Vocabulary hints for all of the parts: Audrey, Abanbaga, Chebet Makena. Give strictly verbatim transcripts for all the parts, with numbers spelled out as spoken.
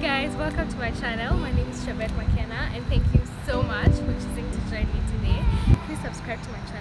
guys, welcome to my channel. My name is Chebet Makena and thank you so much for choosing to join me today. Please subscribe to my channel.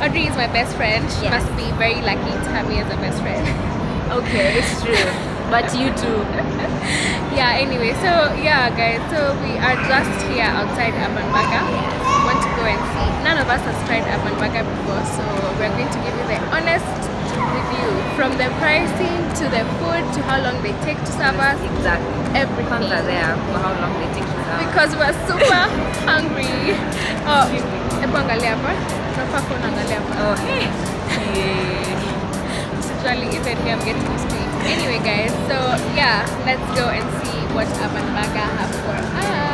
Audrey is my best friend. She yes. must be very lucky to have me as a best friend. Okay, it's true. But you too. Yeah, anyway, so yeah guys, so we are just here outside Abanbaga. We want to go and see. None of us has tried Abanbaga before, so we're going to give you the honest review. From the pricing to the food to how long they take to serve us. Exactly. Everything. Are there for how long they take to serve us. Because we're super hungry. Oh, Oh, hey. Usually even here I'm getting used to it. Anyway guys, so yeah, let's go and see what Abanbaga have for us. Yeah.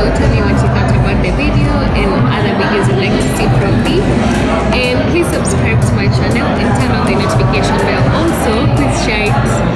below. Tell me what you thought about the video and other videos you'd like to see from me. And please subscribe to my channel and turn on the notification bell. Also, please share it